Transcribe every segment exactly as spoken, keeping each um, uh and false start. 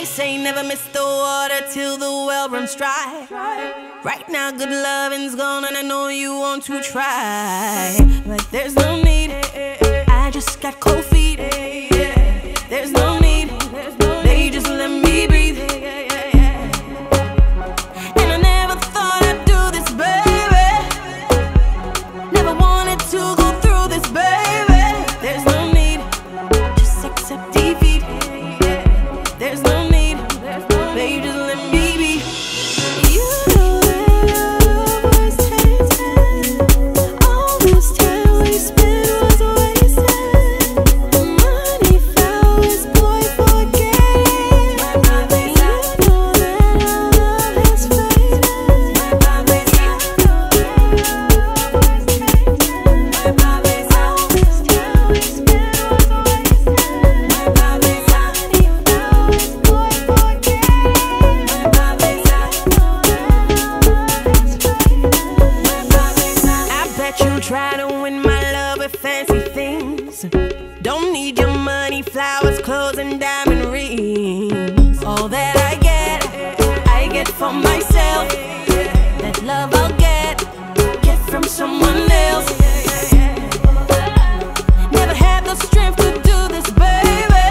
They say never miss the water till the well runs dry. Right now good loving's gone and I know you want to try. But there's no need, I just got cold feet. There's no need, they just let me breathe. And I never thought I'd do this, baby. Never wanted to go through this, baby. There's no need, just accept defeat. There's no need, they just let me be. You try to win my love with fancy things. Don't need your money, flowers, clothes, and diamond rings. All that I get, I get for myself. That love I'll get, get from someone else. Never had the strength to do this, baby.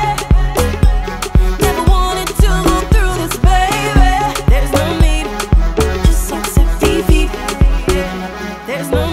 Never wanted to go through this, baby. There's no need, just accept defeat. There's no